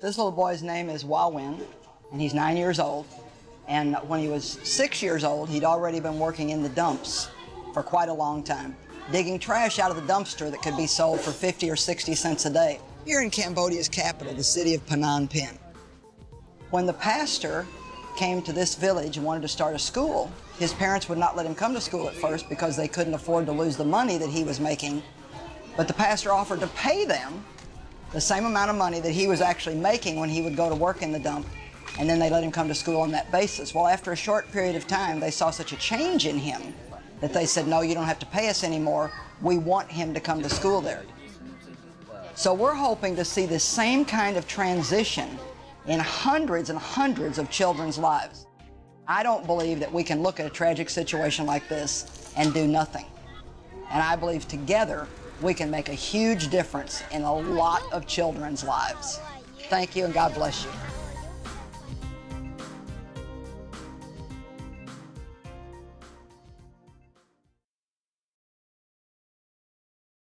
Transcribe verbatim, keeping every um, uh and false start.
This little boy's name is Wawin, and he's nine years old. And when he was six years old, he'd already been working in the dumps for quite a long time, digging trash out of the dumpster that could be sold for fifty or sixty cents a day. Here in Cambodia's capital, the city of Phnom Penh. When the pastor came to this village and wanted to start a school, his parents would not let him come to school at first because they couldn't afford to lose the money that he was making. But the pastor offered to pay them the same amount of money that he was actually making when he would go to work in the dump, and then they let him come to school on that basis. Well, after a short period of time, they saw such a change in him that they said, no, you don't have to pay us anymore. We want him to come to school there. So we're hoping to see the same kind of transition in hundreds and hundreds of children's lives. I don't believe that we can look at a tragic situation like this and do nothing. And I believe together we can make a huge difference in a lot of children's lives. Thank you, and God bless you.